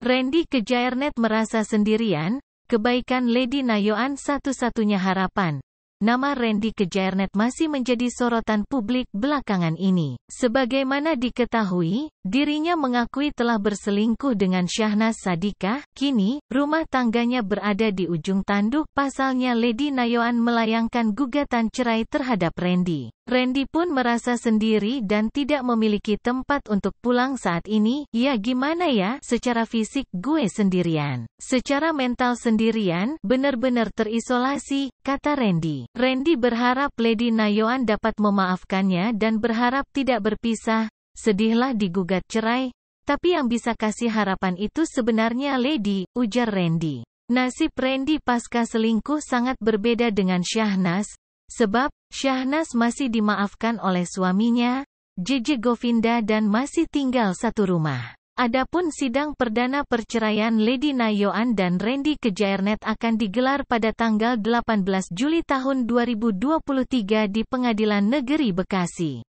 Rendy Kjaernett merasa sendirian, kebaikan Lady Nayoan satu-satunya harapan. Nama Rendy Kjaernett masih menjadi sorotan publik belakangan ini. Sebagaimana diketahui, dirinya mengakui telah berselingkuh dengan Syahnaz Sadiqah. Kini, rumah tangganya berada di ujung tanduk. Pasalnya Lady Nayoan melayangkan gugatan cerai terhadap Rendy. Rendy pun merasa sendiri dan tidak memiliki tempat untuk pulang saat ini. Ya gimana ya, secara fisik gue sendirian. Secara mental sendirian, benar-benar terisolasi, kata Rendy. Rendy berharap Lady Nayoan dapat memaafkannya dan berharap tidak berpisah. Sedihlah digugat cerai, tapi yang bisa kasih harapan itu sebenarnya Lady, ujar Rendy. Nasib Rendy pasca selingkuh sangat berbeda dengan Syahnaz. Sebab, Syahnaz masih dimaafkan oleh suaminya, Jeje Govinda, dan masih tinggal satu rumah. Adapun sidang perdana perceraian Lady Nayoan dan Rendy Kjaernett akan digelar pada tanggal 18 Juli tahun 2023 di Pengadilan Negeri Bekasi.